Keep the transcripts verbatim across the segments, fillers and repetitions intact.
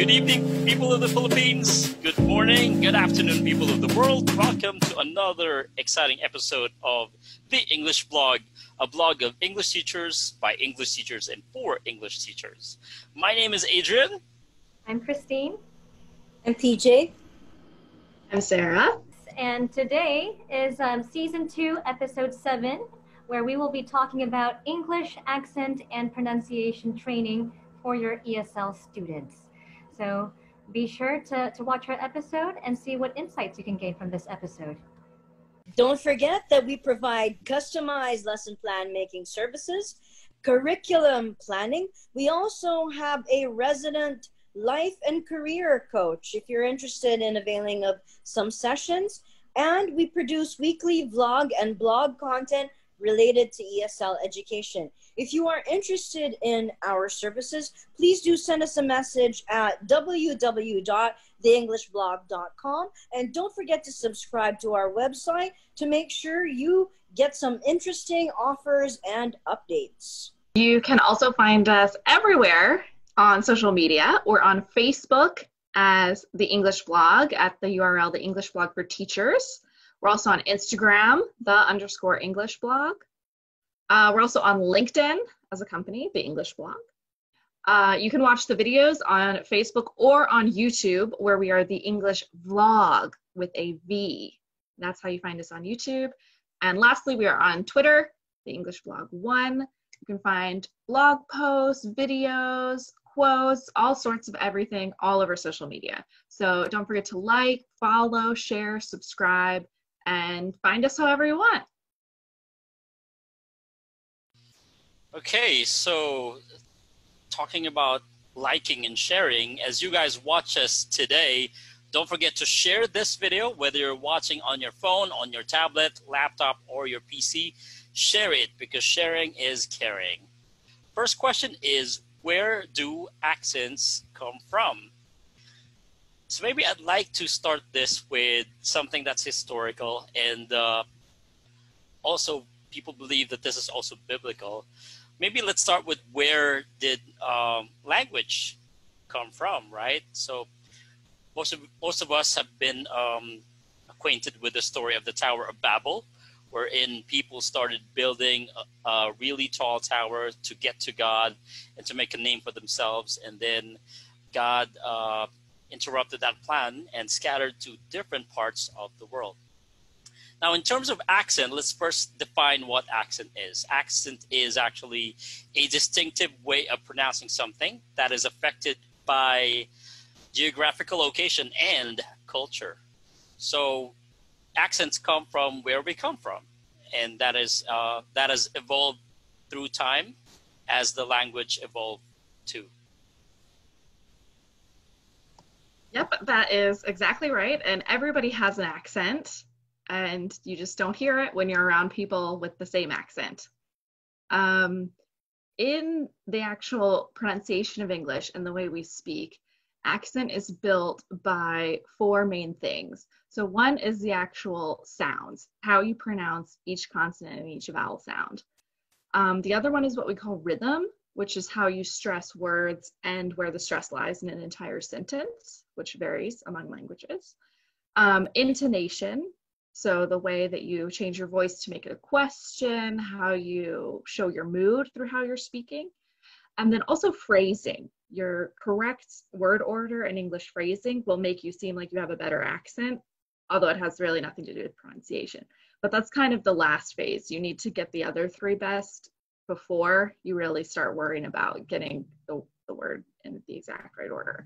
Good evening, people of the Philippines. Good morning, good afternoon, people of the world. Welcome to another exciting episode of The English Blog, a blog of English teachers by English teachers and for English teachers. My name is Adrian. I'm Christine. I'm T J. I'm Sarah. And today is um, season two, episode seven, where we will be talking about English accent and pronunciation training for your E S L students. So be sure to, to watch our episode and see what insights you can gain from this episode. Don't forget that we provide customized lesson plan making services, curriculum planning. We also have a resident life and career coach if you're interested in availing of some sessions. And we produce weekly vlog and blog content related to E S L education. If you are interested in our services, please do send us a message at w w w dot the english blog dot com. And don't forget to subscribe to our website to make sure you get some interesting offers and updates. You can also find us everywhere on social media. We're on Facebook as The English Blog at the U R L, The English Blog for Teachers. We're also on Instagram, the underscore English Blog. Uh, we're also on LinkedIn as a company, The English Blog. Uh, you can watch the videos on Facebook or on YouTube, where we are The English Vlog with a V. That's how you find us on YouTube. And lastly, we are on Twitter, The English Blog One. You can find blog posts, videos, quotes, all sorts of everything all over social media. So don't forget to like, follow, share, subscribe, and find us however you want. Okay, so talking about liking and sharing, as you guys watch us today, don't forget to share this video, whether you're watching on your phone, on your tablet, laptop, or your P C. Share it, because sharing is caring. First question is, where do accents come from? So maybe I'd like to start this with something that's historical, and uh, also people believe that this is also biblical. Maybe let's start with, where did um, language come from, right? So most of, most of us have been um, acquainted with the story of the Tower of Babel, wherein people started building a, a really tall tower to get to God and to make a name for themselves. And then God uh, interrupted that plan and scattered to different parts of the world. Now, in terms of accent, let's first define what accent is. Accent is actually a distinctive way of pronouncing something that is affected by geographical location and culture. So accents come from where we come from, and that is uh, that has evolved through time as the language evolved too. Yep, that is exactly right. And everybody has an accent, and you just don't hear it when you're around people with the same accent. Um, in the actual pronunciation of English and the way we speak, accent is built by four main things. So one is the actual sounds, how you pronounce each consonant and each vowel sound. Um, the other one is what we call rhythm, which is how you stress words and where the stress lies in an entire sentence, which varies among languages. Um, intonation, so the way that you change your voice to make it a question, how you show your mood through how you're speaking. And then also phrasing. Your correct word order and English phrasing will make you seem like you have a better accent, although it has really nothing to do with pronunciation. But that's kind of the last phase. You need to get the other three best before you really start worrying about getting the, the word in the exact right order.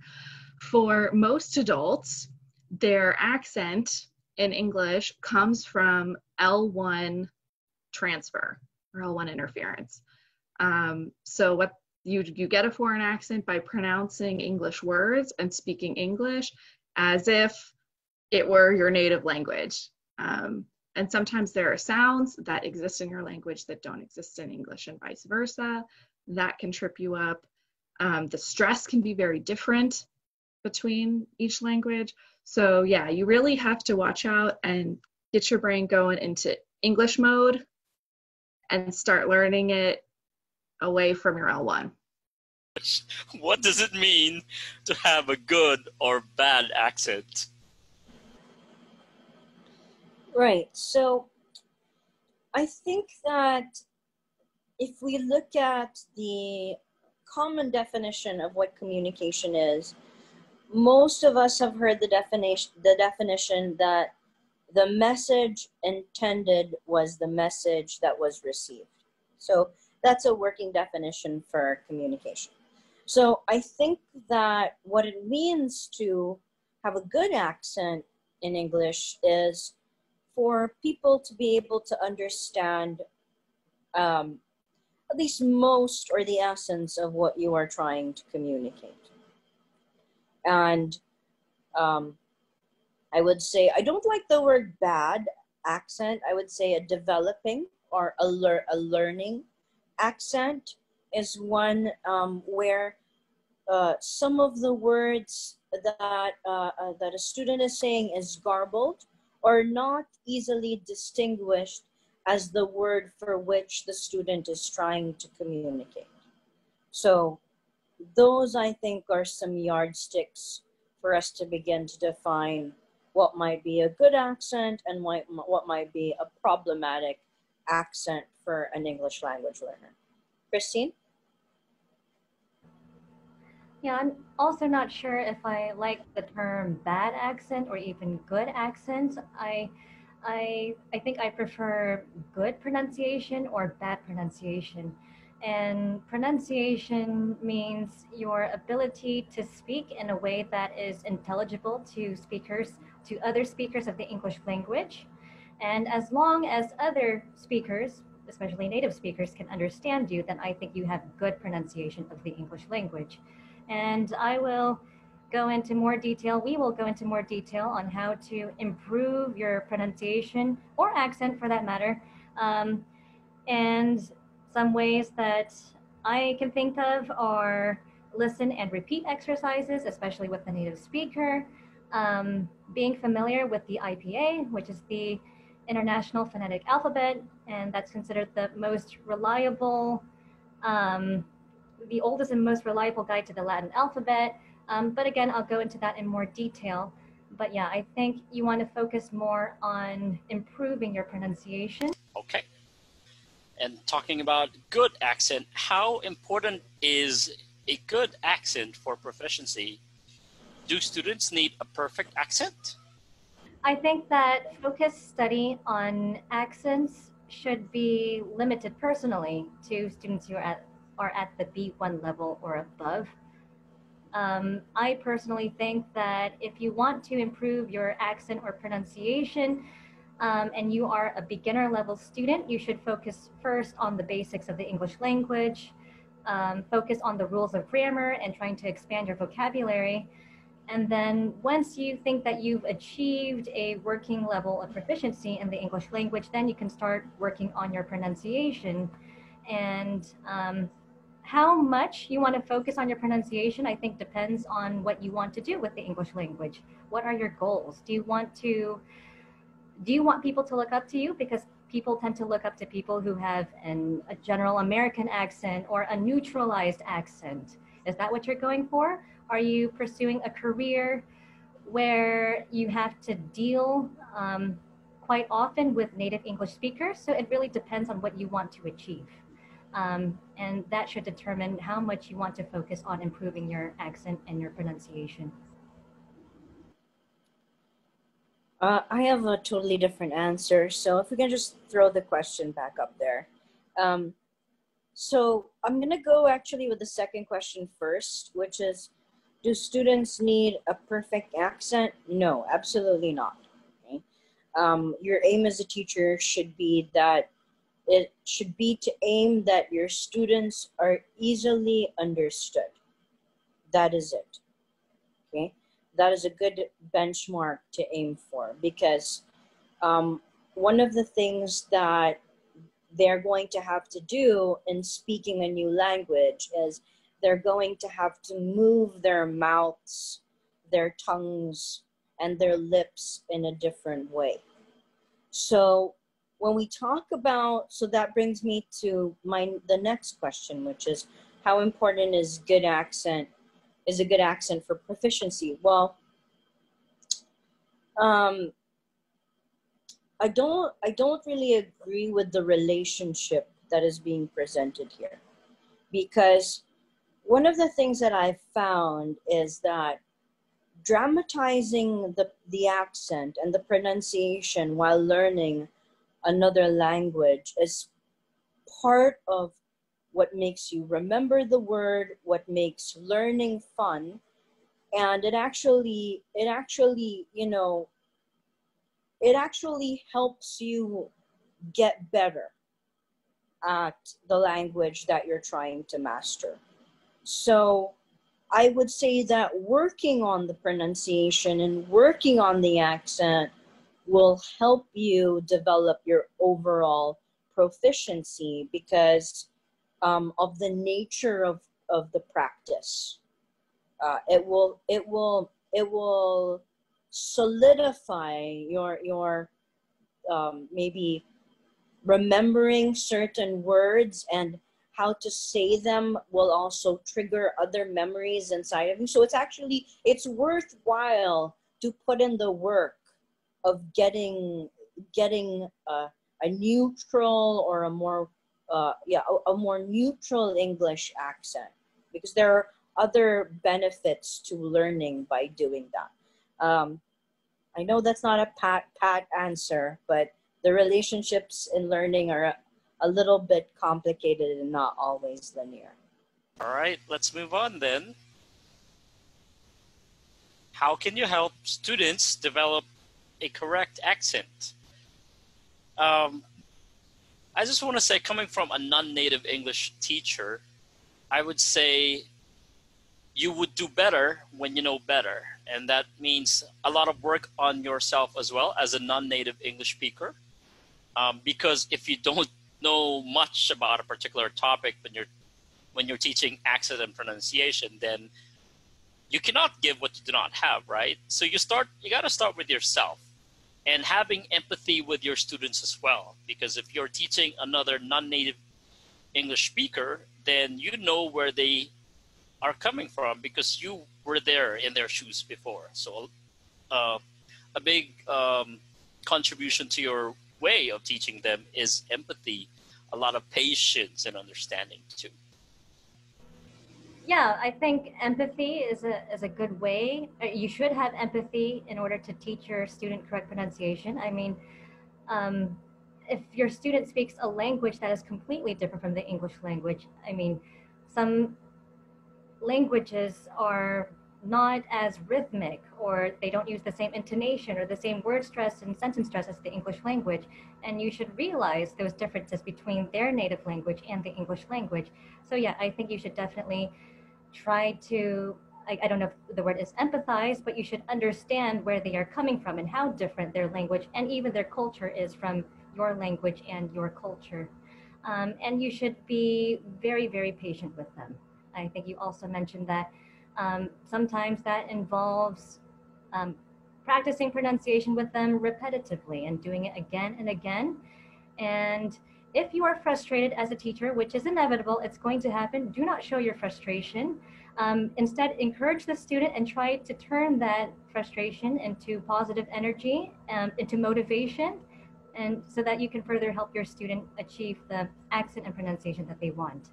For most adults, their accent in English comes from L one transfer or L one interference. Um, so what You, you get a foreign accent by pronouncing English words and speaking English as if it were your native language. Um, and sometimes there are sounds that exist in your language that don't exist in English, and vice versa. That can trip you up. Um, the stress can be very different between each language. So yeah, you really have to watch out and get your brain going into English mode and start learning it away from your L one. What does it mean to have a good or bad accent? Right. So I think that if we look at the common definition of what communication is, most of us have heard the definition, the definition that the message intended was the message that was received. So that's a working definition for communication. So I think that what it means to have a good accent in English is for people to be able to understand um, at least most or the essence of what you are trying to communicate. And um, I would say, I don't like the word bad accent. I would say a developing or a, lear a learning accent is one um, where uh, some of the words that, uh, uh, that a student is saying is garbled or not easily distinguished as the word for which the student is trying to communicate. So those, I think, are some yardsticks for us to begin to define what might be a good accent and what might be a problematic accent for an English language learner. Christine? Yeah, I'm also not sure if I like the term bad accent or even good accents. I, I, I think I prefer good pronunciation or bad pronunciation. And pronunciation means your ability to speak in a way that is intelligible to speakers, to other speakers of the English language. And as long as other speakers, especially native speakers, can understand you, then I think you have good pronunciation of the English language. And I will go into more detail, we will go into more detail on how to improve your pronunciation or accent for that matter, um, and some ways that I can think of are listen and repeat exercises, especially with the native speaker, um, being familiar with the I P A, which is the International Phonetic Alphabet, and that's considered the most reliable um, the oldest and most reliable guide to the Latin alphabet. Um, but again, I'll go into that in more detail. But yeah, I think you want to focus more on improving your pronunciation. Okay. And talking about good accent, how important is a good accent for proficiency? Do students need a perfect accent? I think that focused study on accents should be limited personally to students who are at are at the B one level or above. Um, I personally think that if you want to improve your accent or pronunciation um, and you are a beginner level student, you should focus first on the basics of the English language, um, focus on the rules of grammar and trying to expand your vocabulary. And then once you think that you've achieved a working level of proficiency in the English language, then you can start working on your pronunciation. And um, how much you want to focus on your pronunciation, I think, depends on what you want to do with the English language. What are your goals? Do you want to, do you want people to look up to you? Because people tend to look up to people who have an, a general American accent or a neutralized accent. Is that what you're going for? Are you pursuing a career where you have to deal um, quite often with native English speakers? So it really depends on what you want to achieve. Um, and that should determine how much you want to focus on improving your accent and your pronunciation. Uh, I have a totally different answer. So if we can just throw the question back up there. Um, so I'm gonna go actually with the second question first, which is, do students need a perfect accent? No, absolutely not. Okay? Um, your aim as a teacher should be that It should be to aim that your students are easily understood. That is it. Okay, that is a good benchmark to aim for, because um, one of the things that they're going to have to do in speaking a new language is they're going to have to move their mouths, their tongues, and their lips in a different way. So when we talk about, so that brings me to my, the next question, which is, how important is good accent, is a good accent for proficiency? Well, um, I don't, I don't really agree with the relationship that is being presented here, because one of the things that I've found is that dramatizing the, the accent and the pronunciation while learning another language is part of what makes you remember the word, what makes learning fun. And it actually, it actually, you know, it actually helps you get better at the language that you're trying to master. So I would say that working on the pronunciation and working on the accent will help you develop your overall proficiency because um, of the nature of, of the practice. Uh, it will, it will, it will solidify your, your um, maybe remembering certain words, and how to say them will also trigger other memories inside of you. So it's actually, it's worthwhile to put in the work of getting getting uh, a neutral or a more, uh, yeah, a, a more neutral English accent, because there are other benefits to learning by doing that. Um, I know that's not a pat, pat answer, but the relationships in learning are a little bit complicated and not always linear. All right, let's move on then. How can you help students develop a correct accent? Um, I just want to say, coming from a non-native English teacher, I would say you would do better when you know better. And that means a lot of work on yourself as well as a non-native English speaker. Um, because if you don't know much about a particular topic when you're when you're teaching accent and pronunciation, then you cannot give what you do not have, right? So you start you got to start with yourself and having empathy with your students as well, because if you're teaching another non-native English speaker, then you know where they are coming from because you were there in their shoes before. So uh, a big um, contribution to your way of teaching them is empathy, a lot of patience and understanding too. Yeah, I think empathy is a, is a good way. You should have empathy in order to teach your student correct pronunciation. I mean, um, if your student speaks a language that is completely different from the English language, I mean, some languages are not as rhythmic, or they don't use the same intonation or the same word stress and sentence stress as the English language. And you should realize those differences between their native language and the English language. So yeah, I think you should definitely try to, I, I don't know if the word is empathize, but you should understand where they are coming from and how different their language and even their culture is from your language and your culture. Um, and you should be very, very patient with them. I think you also mentioned that Um, sometimes that involves um, practicing pronunciation with them repetitively and doing it again and again. And if you are frustrated as a teacher, which is inevitable, it's going to happen, do not show your frustration. Um, instead, encourage the student and try to turn that frustration into positive energy, um, into motivation, and so that you can further help your student achieve the accent and pronunciation that they want.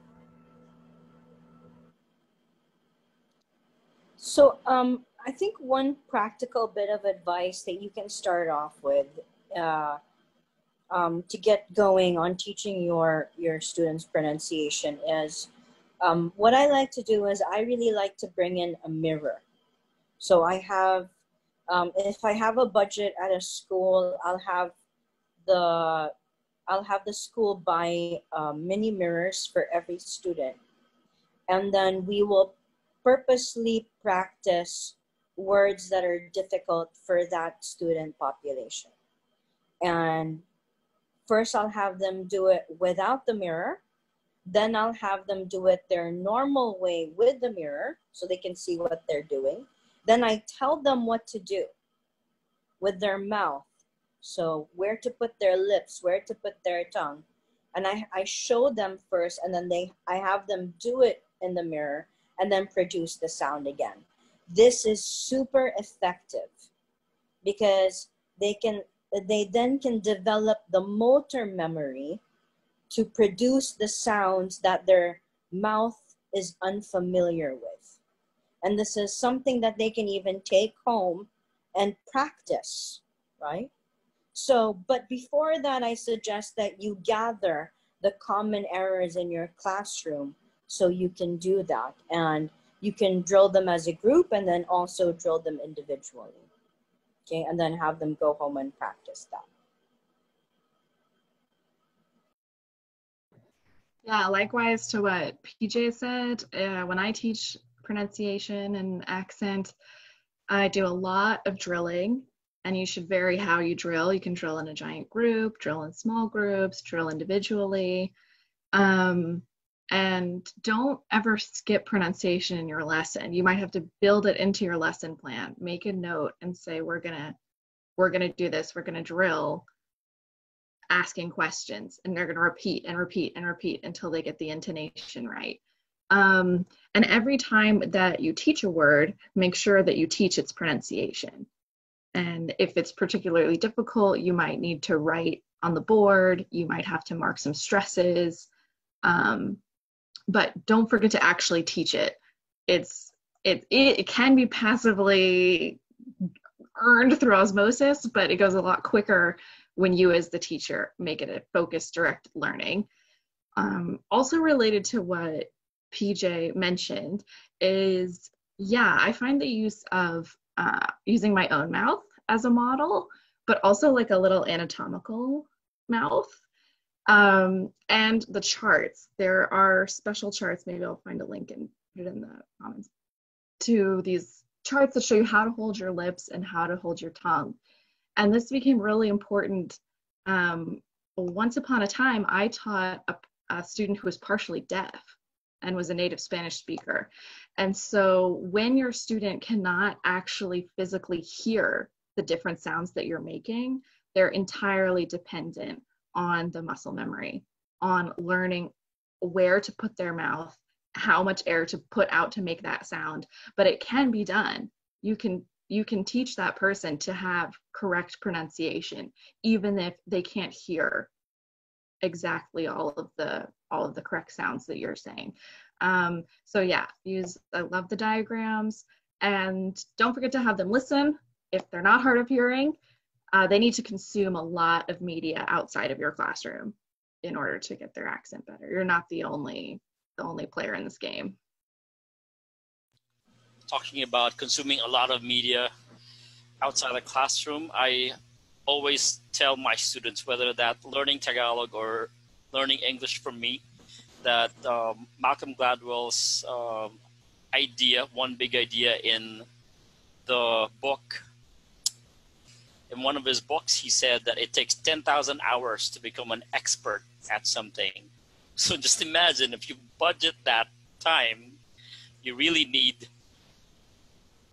So um, I think one practical bit of advice that you can start off with uh, um, to get going on teaching your, your students pronunciation is, um, what I like to do is I really like to bring in a mirror. So I have, um, if I have a budget at a school, I'll have the, I'll have the school buy uh, mini mirrors for every student. And then we will purposely practice words that are difficult for that student population. And first I'll have them do it without the mirror. Then I'll have them do it their normal way with the mirror so they can see what they're doing. Then I tell them what to do with their mouth. So where to put their lips, where to put their tongue. And I, I show them first, and then they, I have them do it in the mirror and then produce the sound again. This is super effective because they can, they then can develop the motor memory to produce the sounds that their mouth is unfamiliar with. And this is something that they can even take home and practice, right? So, but before that, I suggest that you gather the common errors in your classroom so you can do that. And you can drill them as a group and then also drill them individually, okay? And then have them go home and practice that. Yeah, likewise to what P J said, uh, when I teach pronunciation and accent, I do a lot of drilling, and you should vary how you drill. You can drill in a giant group, drill in small groups, drill individually. Um, and don't ever skip pronunciation in your lesson. You might have to build it into your lesson plan. Make a note and say, we're gonna, we're gonna do this, we're gonna drill asking questions, and they're gonna repeat and repeat and repeat until they get the intonation right. Um, and every time that you teach a word, make sure that you teach its pronunciation. And if it's particularly difficult, you might need to write on the board, you might have to mark some stresses, um, but don't forget to actually teach it. It's, it, it can be passively earned through osmosis, but it goes a lot quicker when you as the teacher make it a focused, direct learning. Um, also related to what P J mentioned is, yeah, I find the use of Uh, using my own mouth as a model, but also like a little anatomical mouth. Um, and the charts, there are special charts, maybe I'll find a link and put it in the comments, to these charts that show you how to hold your lips and how to hold your tongue. And this became really important. Um, once upon a time, I taught a, a student who was partially deaf and was a native Spanish speaker. And so when your student cannot actually physically hear the different sounds that you're making, they're entirely dependent on the muscle memory, on learning where to put their mouth, how much air to put out to make that sound. But it can be done. You can, you can teach that person to have correct pronunciation, even if they can't hear exactly all of the all of the correct sounds that you're saying. Um, so yeah, use, I love the diagrams, and don't forget to have them listen. If they're not hard of hearing, uh, they need to consume a lot of media outside of your classroom in order to get their accent better. You're not the only, the only player in this game. Talking about consuming a lot of media outside the classroom, I always tell my students, whether that learning Tagalog or learning English from me, that um, Malcolm Gladwell's um, idea, one big idea in the book, in one of his books, he said that it takes ten thousand hours to become an expert at something. So just imagine if you budget that time, you really need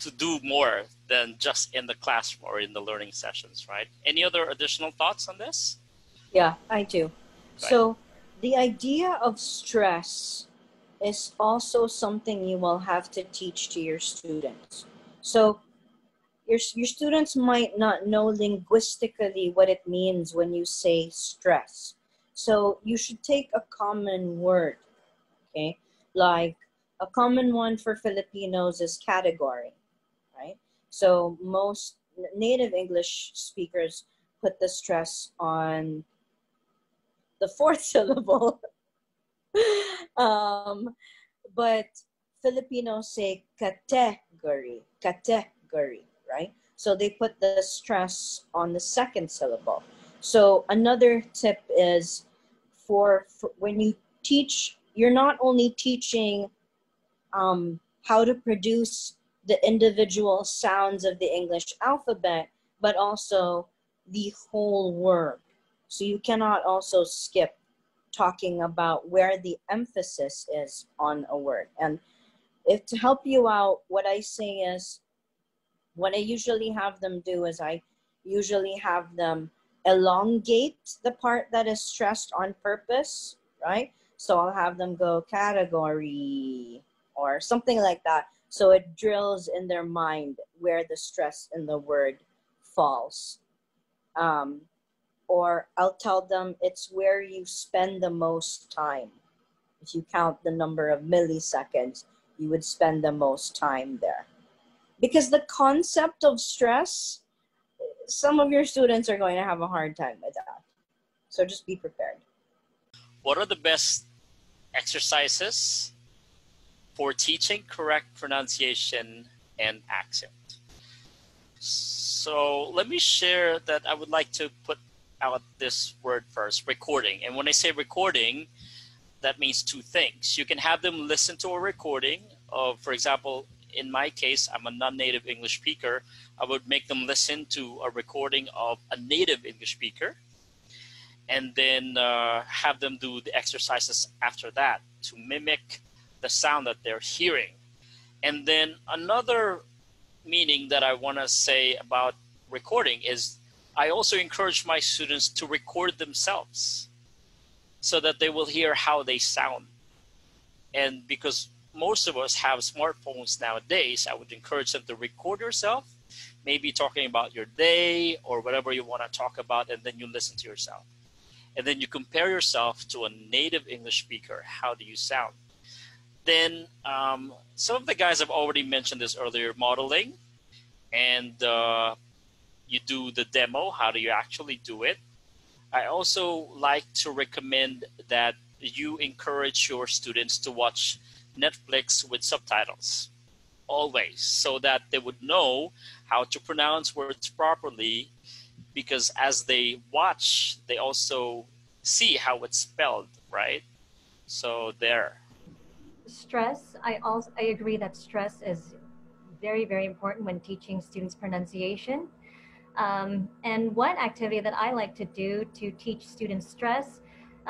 to do more than just in the classroom or in the learning sessions, right? Any other additional thoughts on this? Yeah, I do. So the idea of stress is also something you will have to teach to your students. So your, your students might not know linguistically what it means when you say stress. So you should take a common word, okay? Like a common one for Filipinos is category, right? So most native English speakers put the stress on the fourth syllable, um, but Filipinos say category, category, right? So they put the stress on the second syllable. So another tip is for, for when you teach, you're not only teaching um, how to produce the individual sounds of the English alphabet, but also the whole word. So you cannot also skip talking about where the emphasis is on a word. And if to help you out, what I say is, what I usually have them do is I usually have them elongate the part that is stressed on purpose, right? So I'll have them go category or something like that. So it drills in their mind where the stress in the word falls. Um, or I'll tell them it's where you spend the most time. If you count the number of milliseconds, you would spend the most time there. Because the concept of stress, some of your students are going to have a hard time with that. So just be prepared. What are the best exercises for teaching correct pronunciation and accent? So let me share that I would like to put out this word first, recording. And when I say recording, that means two things. You can have them listen to a recording of, for example, in my case, I'm a non-native English speaker. I would make them listen to a recording of a native English speaker, and then uh, have them do the exercises after that to mimic the sound that they're hearing. And then another meaning that I want to say about recording is I also encourage my students to record themselves so that they will hear how they sound. And because most of us have smartphones nowadays, I would encourage them to record yourself, maybe talking about your day or whatever you want to talk about, and then you listen to yourself. And then you compare yourself to a native English speaker. How do you sound? Then um, some of the guys have already mentioned this earlier, modeling. And uh, you do the demo. How do you actually do it? I also like to recommend that you encourage your students to watch Netflix with subtitles always, so that they would know how to pronounce words properly, because as they watch they also see how it's spelled, right? So there. Stress, I also I agree that stress is very, very important when teaching students pronunciation. Um, and one activity that I like to do to teach students stress,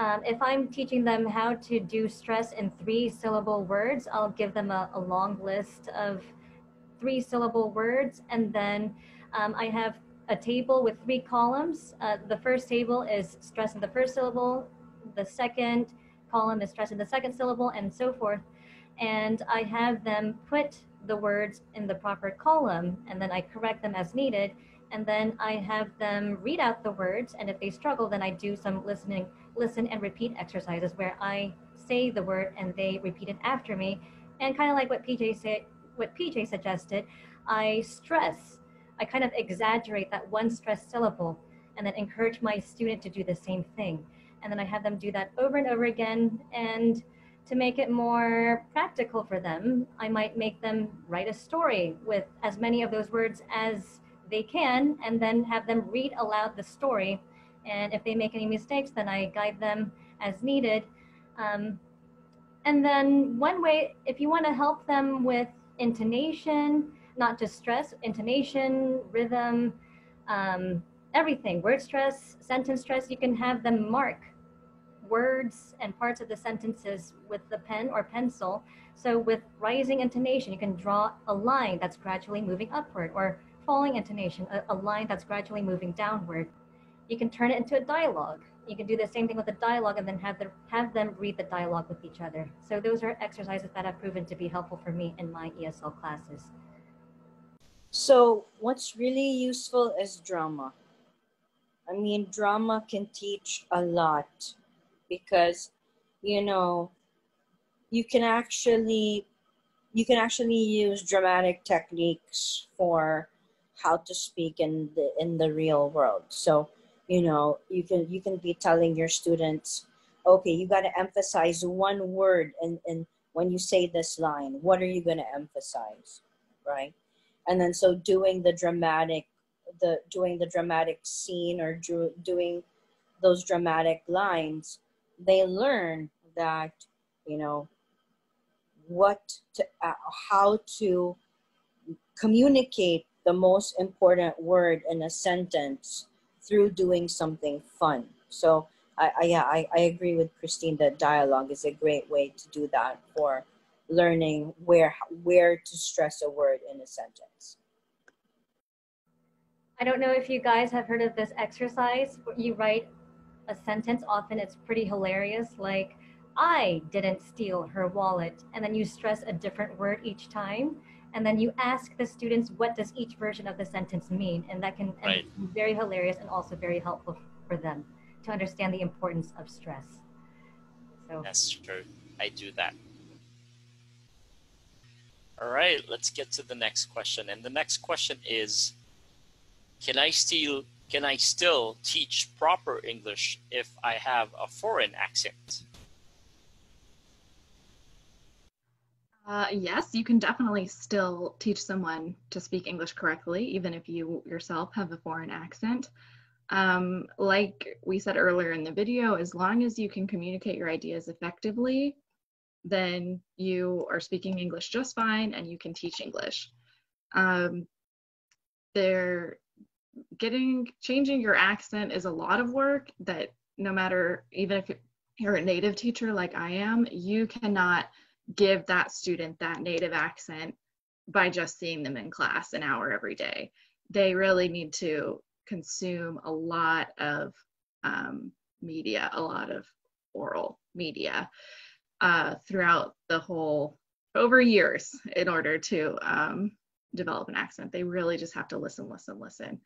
Um, if I'm teaching them how to do stress in three-syllable words, I'll give them a, a long list of three-syllable words. And then um, I have a table with three columns. Uh, the first table is stress in the first syllable. The second column is stress in the second syllable, and so forth. And I have them put the words in the proper column, and then I correct them as needed. And then I have them read out the words. And if they struggle, then I do some listening, listen and repeat exercises where I say the word and they repeat it after me. And kind of like what P J said, what P J suggested, I stress, I kind of exaggerate that one stressed syllable and then encourage my student to do the same thing. And then I have them do that over and over again. And to make it more practical for them, I might make them write a story with as many of those words as they can, and then have them read aloud the story. And if they make any mistakes, then I guide them as needed. Um, and then one way, if you want to help them with intonation, not just stress, intonation, rhythm, um, everything, word stress, sentence stress, you can have them mark words and parts of the sentences with the pen or pencil. So with rising intonation, you can draw a line that's gradually moving upward, or falling intonation, a, a line that's gradually moving downward. You can turn it into a dialogue. You can do the same thing with a dialogue, and then have, the, have them read the dialogue with each other. So those are exercises that have proven to be helpful for me in my E S L classes. So what's really useful is drama. I mean, drama can teach a lot, because, you know, you can actually, you can actually use dramatic techniques for how to speak in the in the real world. So, you know, you can you can be telling your students, okay, you got to emphasize one word, and and when you say this line, what are you going to emphasize, right? And then so doing the dramatic the doing the dramatic scene or do, doing those dramatic lines, they learn that, you know, what to uh, how to communicate the most important word in a sentence through doing something fun. So I, I, yeah, I, I agree with Christine that dialogue is a great way to do that for learning where, where to stress a word in a sentence. I don't know if you guys have heard of this exercise. You write a sentence, often it's pretty hilarious, like, I didn't steal her wallet. And then you stress a different word each time. And then you ask the students, what does each version of the sentence mean? And that can right. and be very hilarious and also very helpful for them to understand the importance of stress. So. That's true. I do that. All right, let's get to the next question. And the next question is, can I still, can I still teach proper English if I have a foreign accent? Uh, yes, you can definitely still teach someone to speak English correctly, even if you yourself have a foreign accent. Um, like we said earlier in the video, as long as you can communicate your ideas effectively, then you are speaking English just fine and you can teach English. Um, they're getting, changing your accent is a lot of work that no matter, even if you're a native teacher like I am, you cannot give that student that native accent by just seeing them in class an hour every day. They really need to consume a lot of um, media, a lot of oral media uh, throughout the whole, over years in order to um, develop an accent. They really just have to listen, listen, listen.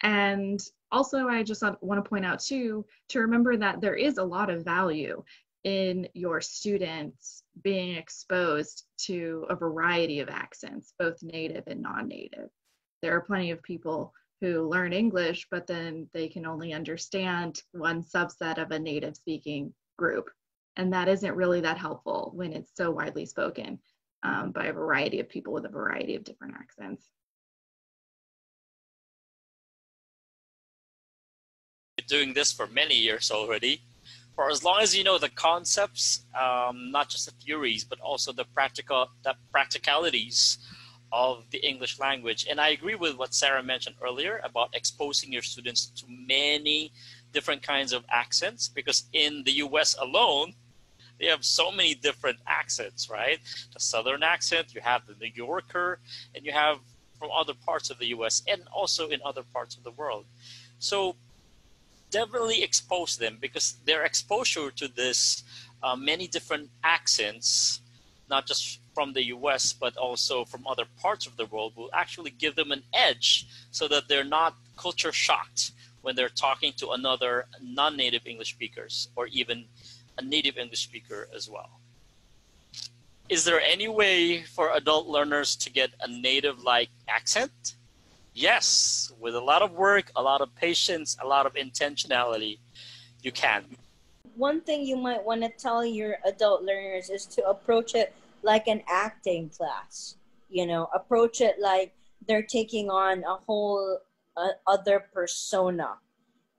And also I just want to point out too, to remember that there is a lot of value in your students being exposed to a variety of accents, both native and non-native. There are plenty of people who learn English, but then they can only understand one subset of a native speaking group. And that isn't really that helpful when it's so widely spoken um, by a variety of people with a variety of different accents. You're doing this for many years already. For as long as you know the concepts, um, not just the theories, but also the practical, the practicalities of the English language. And I agree with what Sarah mentioned earlier about exposing your students to many different kinds of accents, because in the U S alone, they have so many different accents, right? The Southern accent, you have the New Yorker, and you have from other parts of the U S and also in other parts of the world. So definitely expose them, because their exposure to this uh, many different accents, not just from the U S, but also from other parts of the world, will actually give them an edge so that they're not culture shocked when they're talking to another non-native English speakers or even a native English speaker as well. Is there any way for adult learners to get a native-like accent? Yes, with a lot of work, a lot of patience, a lot of intentionality, you can. One thing you might want to tell your adult learners is to approach it like an acting class. You know, approach it like they're taking on a whole uh, other persona,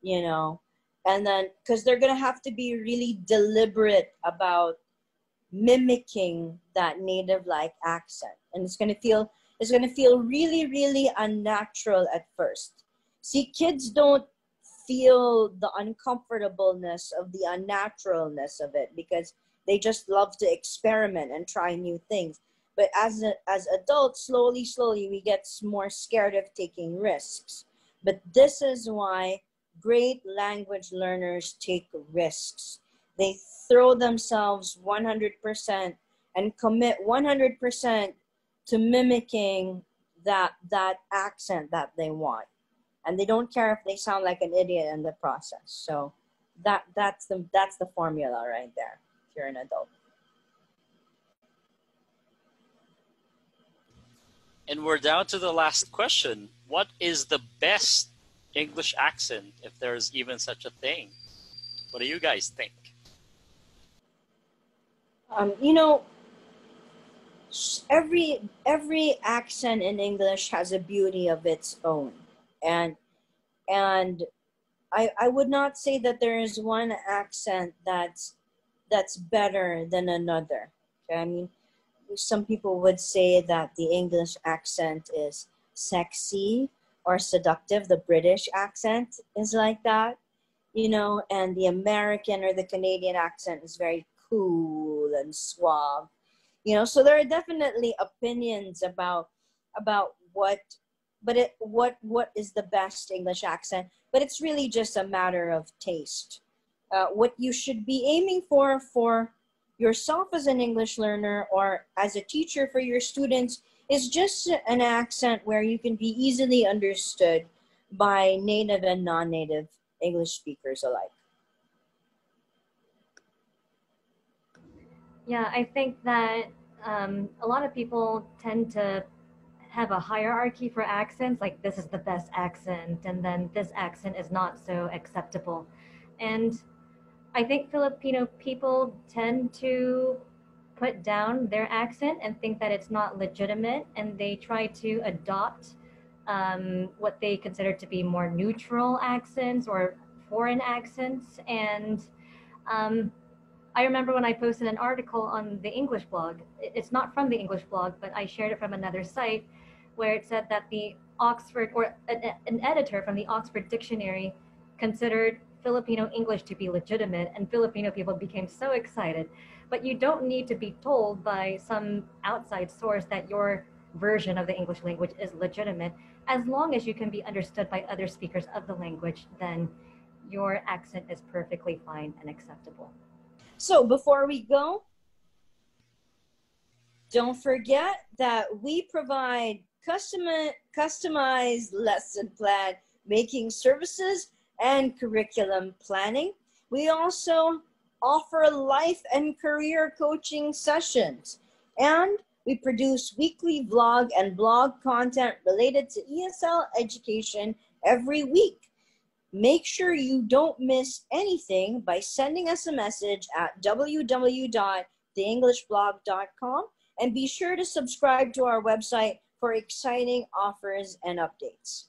you know, and then because they're going to have to be really deliberate about mimicking that native-like accent. And it's going to feel It's going to feel really, really unnatural at first. See, kids don't feel the uncomfortableness of the unnaturalness of it because they just love to experiment and try new things. But as, a, as adults, slowly, slowly, we get more scared of taking risks. But this is why great language learners take risks. They throw themselves one hundred percent and commit one hundred percent to mimicking that, that accent that they want. And they don't care if they sound like an idiot in the process. So that, that's, the, that's the formula right there, if you're an adult. And we're down to the last question. What is the best English accent, if there is even such a thing? What do you guys think? Um, you know, Every every accent in English has a beauty of its own, and and I I would not say that there is one accent that's that's better than another. Okay? I mean, some people would say that the English accent is sexy or seductive. The British accent is like that, you know, and the American or the Canadian accent is very cool and suave. You know, so there are definitely opinions about about what, but it what what is the best English accent. But it's really just a matter of taste. Uh, what you should be aiming for for yourself as an English learner or as a teacher for your students is just an accent where you can be easily understood by native and non-native English speakers alike. Yeah, I think that um, a lot of people tend to have a hierarchy for accents, like this is the best accent, and then this accent is not so acceptable. And I think Filipino people tend to put down their accent and think that it's not legitimate, and they try to adopt um, what they consider to be more neutral accents or foreign accents. And um, I remember when I posted an article on the English blog, it's not from the English blog, but I shared it from another site, where it said that the Oxford, or an, an editor from the Oxford Dictionary considered Filipino English to be legitimate, and Filipino people became so excited. But you don't need to be told by some outside source that your version of the English language is legitimate. As long as you can be understood by other speakers of the language, then your accent is perfectly fine and acceptable. So before we go, don't forget that we provide custom customized lesson plan making services and curriculum planning. We also offer life and career coaching sessions, and we produce weekly vlog and blog content related to E S L education every week. Make sure you don't miss anything by sending us a message at w w w dot the english blog dot com, and be sure to subscribe to our website for exciting offers and updates.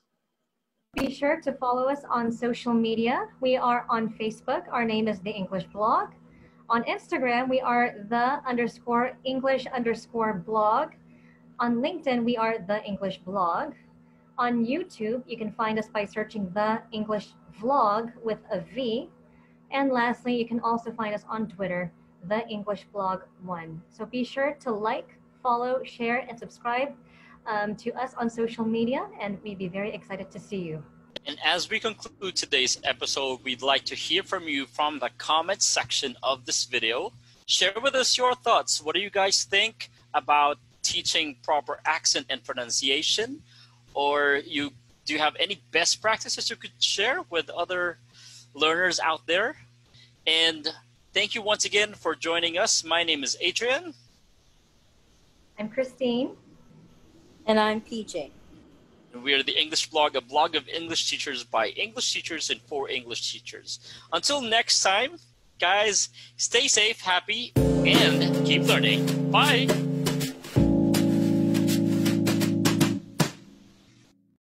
Be sure to follow us on social media. We are on Facebook. Our name is The English Blog. On Instagram, we are the underscore English underscore blog. On LinkedIn, we are The English Blog. On YouTube, you can find us by searching The English Vlog with a V. And lastly, you can also find us on Twitter, The English Blog one. So be sure to like, follow, share, and subscribe Um, to us on social media, and we'd be very excited to see you. And as we conclude today's episode, we'd like to hear from you from the comments section of this video. Share with us your thoughts. What do you guys think about teaching proper accent and pronunciation? Or you do you have any best practices you could share with other learners out there? And thank you once again for joining us. My name is Adrian. I'm Christine. And I'm P J. And we are The English Blog, a blog of English teachers by English teachers and for English teachers. Until next time, guys, stay safe, happy, and keep learning. Bye.